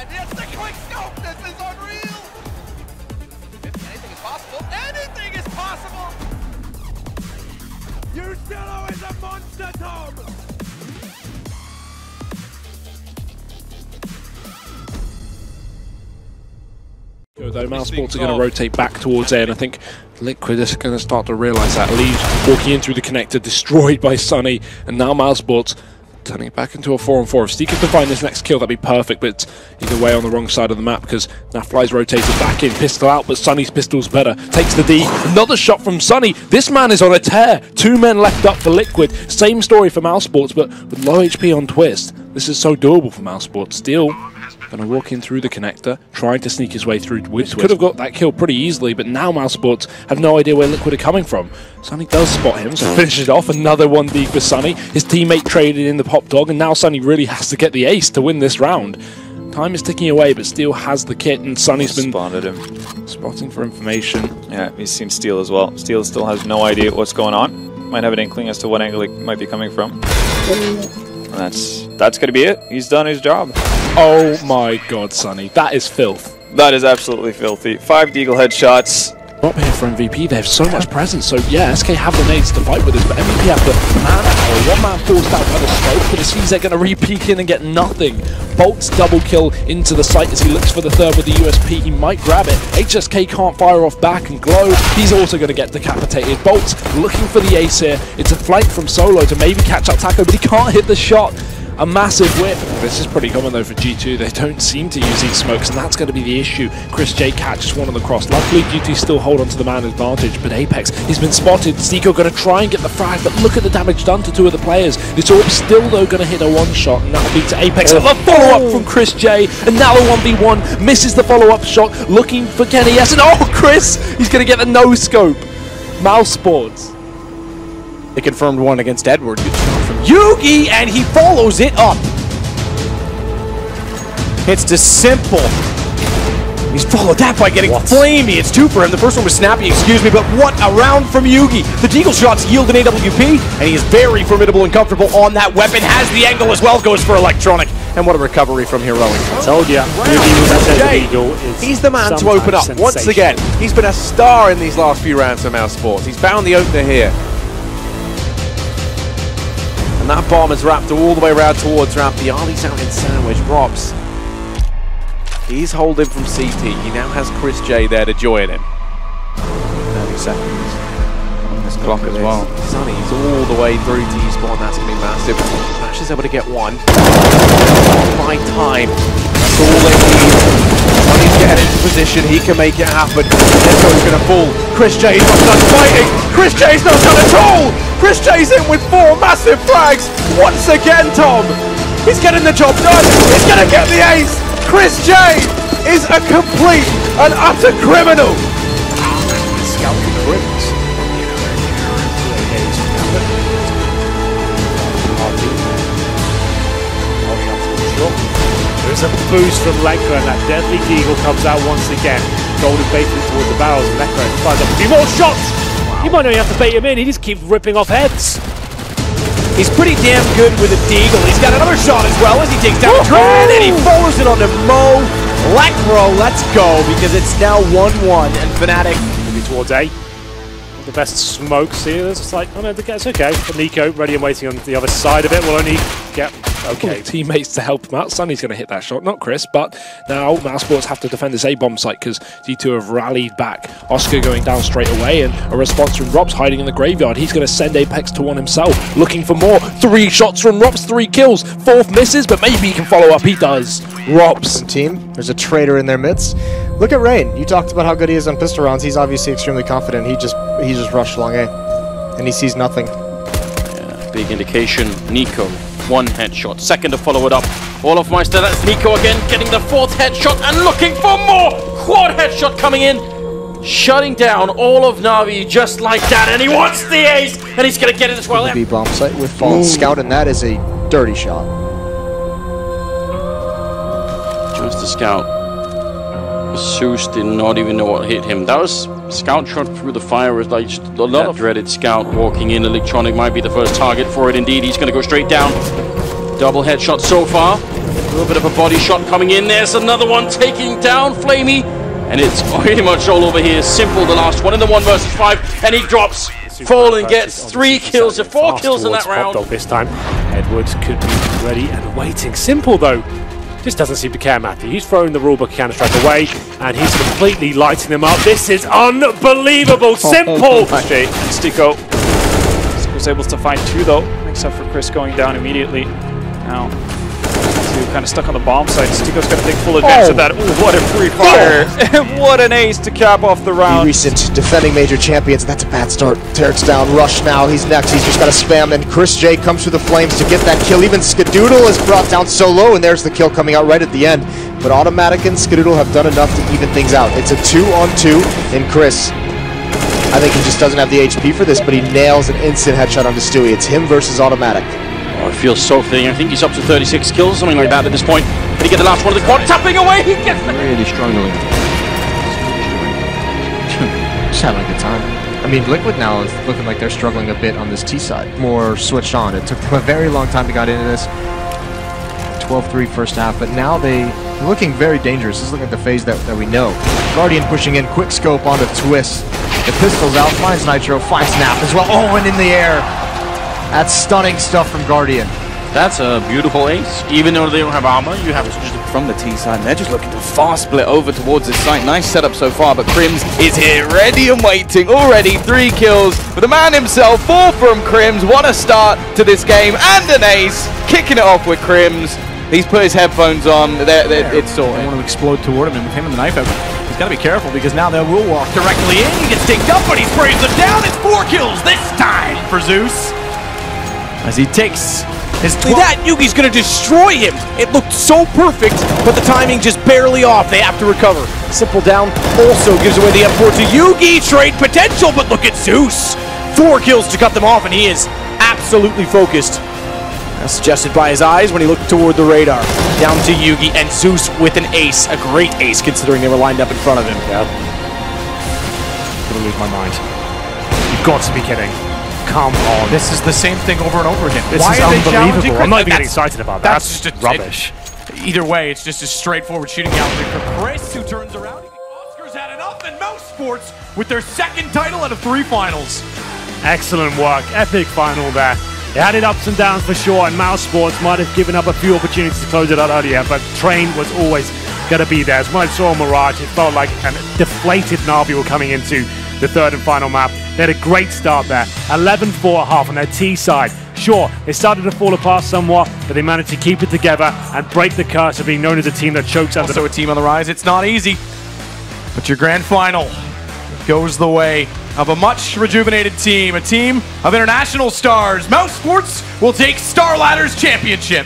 And it's the quick scope! This is unreal! If anything is possible, anything is possible! You still is a monster, Tom! Though mousesports are going to rotate back towards A, and I think Liquid is going to start to realise that. Leaves walking in through the connector, destroyed by Sunny, and now mousesports turning it back into a 4-on-4. If Steak can find this next kill, that'd be perfect, but either way on the wrong side of the map because Nafly's rotated back in, pistol out, but Sunny's pistol's better. Takes the D, another shot from Sunny. This man is on a tear. Two men left up for Liquid. Same story for mousesports, but with low HP on Twist. This is so doable for mousesports. Still going to walk in through the connector, trying to sneak his way through with Twist. Could have got that kill pretty easily, but now mousesports have no idea where Liquid are coming from. Sunny does spot him, so finishes it off. Another 1D for Sunny. His teammate traded in the pop dog, and now Sunny really has to get the ace to win this round. Time is ticking away, but Steel has the kit, and Sunny's been spotted him. Spotting for information. Yeah, he's seen Steel as well. Steel still has no idea what's going on. Might have an inkling as to what angle it might be coming from. And that's gonna be it. He's done his job. Oh my god, Sunny. That is filth. That is absolutely filthy. 5 Deagle headshots. Rob here for MVP, they have so much presence, so yeah, SK have the nades to fight with this, but MVP have the man or one man forced out by the scope, but it seems they're going to re-peek in and get nothing. Bolt's double kill into the site as he looks for the third with the USP, he might grab it. HSK can't fire off back and glow, he's also going to get decapitated. Bolt's looking for the ace here, it's a flank from Solo to maybe catch up Taco, but he can't hit the shot. A massive whip. This is pretty common though for G2, they don't seem to use these smokes and that's going to be the issue. ChrisJ catches one on the cross, luckily G2 still hold on to the man advantage, but Apex, he's been spotted. Zico going to try and get the frag, but look at the damage done to two of the players. This orb still though going to hit a one shot, and that'll be to Apex. Oh. A follow-up from ChrisJ, and now a 1v1, misses the follow-up shot, looking for Kenny S, and oh Chris, he's going to get the no-scope. Mousesports. They confirmed one against Edward. Yuji, and he follows it up. It's to s1mple. He's followed that by getting flamie. It's two for him. The first one was snappy, excuse me, but what a round from Yuji. The deagle shots yield an AWP, and he is very formidable and comfortable on that weapon. Has the angle as well, goes for electronic. And what a recovery from Heroic. Told ya. He's the man to open up once again. He's been a star in these last few rounds for mousesports. He's found the opener here. That bomb is wrapped all the way around towards Rampy. Ali's out in sandwich. Robs. He's holding from CT. He now has ChrisJ there to join him. 30 seconds. On this clock as well. Sunny's all the way through to E-spawn. That's going to be massive. Flash is able to get one. By time. That's all they need. Sunny's getting into position. He can make it happen. Nico's going to fall. ChrisJ is not done fighting. ChrisJ is not done at all. ChrisJ's in with 4 massive flags once again, Tom. He's getting the job done. He's going to get the ace. ChrisJ is a complete and utter criminal. Scalping Krimz. There's a boost from LEKR0, and that deadly deagle comes out once again. Golden baiting towards the barrels, and LEKR0 fires up a few more shots. You might not have to bait him in, he just keeps ripping off heads. He's pretty damn good with a deagle. He's got another shot as well as he takes down the Rain, and he follows it on the Mo. LEKR0, let's go, because it's now 1-1, and Fnatic maybe towards A. The best smokes here, it's like, oh no, it's okay. NiKo ready and waiting on the other side of it, will only get... Okay, teammates to help him out. Sunny's going to hit that shot, not Chris, but now mousesports have to defend this A-bomb site because G2 have rallied back. Oskar going down straight away, and a response from Robs hiding in the graveyard. He's going to send Apex to one himself, looking for more. 3 shots from Robs, 3 kills, 4th misses, but maybe he can follow up. He does. Robs. Team, there's a traitor in their midst. Look at Rain. You talked about how good he is on pistol rounds. He's obviously extremely confident. He just rushed long A, and he sees nothing. Yeah, big indication, NiKo. 1 headshot, 2nd to follow it up. All of my stuff, that's NiKo again, getting the 4th headshot and looking for more! Quad headshot coming in, shutting down all of Na'Vi just like that, and he wants the ace, and he's going to get it as well. B-bomb site with fallen scout, and that is a dirty shot. Just the scout. Zeus did not even know what hit him. That was scout shot through the fire with like a lot of dreaded scout walking in. Electronic might be the first target for it. Indeed, he's going to go straight down. Double headshot so far. little bit of a body shot coming in. There's another one taking down flamie. And it's pretty much all over here. s1mple, the last one in the 1v5. And he drops. Fallen gets 3 kills or 4 kills in that round. This time, Edward could be ready and waiting. s1mple, though, just doesn't seem to care, Matthew. He's throwing the rulebook counter-strike away, and he's completely lighting them up. This is unbelievable. s1mple! Actually, Stico was able to find 2, though, except for Chris going down immediately. Now, kind of stuck on the bomb site. Stico's going to take full advantage of that. Ooh, what a free fire. What an ace to cap off the round. The recent defending major champions. That's a bad start. Tears down. Rush now. He's next. He's just got to spam. And ChrisJ comes through the flames to get that kill. Even Skadoodle is brought down solo. And there's the kill coming out right at the end. But Automatic and Skadoodle have done enough to even things out. It's a 2-on-2. And Chris, I think he just doesn't have the HP for this, but he nails an instant headshot onto Stewie. It's him versus Automatic. Oh, it feels so thin. I think he's up to 36 kills, something like that at this point. Did he get the last one of the quad? Tapping away, he gets the... Really struggling. Just having a good time. I mean, Liquid now is looking like they're struggling a bit on this T side. More switched on. It took them a very long time to get into this. 12-3 first half, but now they're looking very dangerous. This is looking at the phase that we know. Guardian pushing in, quick scope onto Twist. The pistol's out, finds Nitro, finds Nap as well. Oh, and in the air. That's stunning stuff from Guardian. That's a beautiful ace. Even though they don't have armor, you have to... From the T side, they're just looking to fast split over towards this site. Nice setup so far, but Krimz is here, ready and waiting. Already 3 kills for the man himself. 4 from Krimz. What a start to this game. And an ace. Kicking it off with Krimz. He's put his headphones on. It's sorted. They want to explode toward him, and with him and the knife out. Gotta be careful because now they will walk directly in. He gets digged up, but he sprays them down. It's 4 kills this time for Zeus. As he takes his... That Yugi's gonna destroy him. It looked so perfect, but the timing just barely off. They have to recover. s1mple down also gives away the M4 to Yuji. Trade potential, but look at Zeus. 4 kills to cut them off, and he is absolutely focused. As suggested by his eyes when he looked toward the radar. Down to Yuji, and Zeus with an ace. A great ace, considering they were lined up in front of him. Yeah. I'm gonna lose my mind. You've got to be kidding. Come on. This is the same thing over and over again. This is unbelievable. I'm not even getting excited about that. That's just rubbish. Either way, it's just a straightforward shooting out there for Chris, who turns around. Oscar's had enough, and mousesports with their 2nd title out of 3 finals. Excellent work. Epic final there. It had its ups and downs for sure, and mousesports might have given up a few opportunities to close it out earlier, but Train was always going to be there. As when I saw Mirage, it felt like a deflated Na'Vi were coming into the 3rd and final map. They had a great start there, 11-4 at half on their T side. Sure, it started to fall apart somewhat, but they managed to keep it together and break the curse of being known as a team that chokes under... Also a team on the rise, it's not easy, but your grand final goes the way of a much rejuvenated team, a team of international stars. mousesports will take Star Ladder's championship.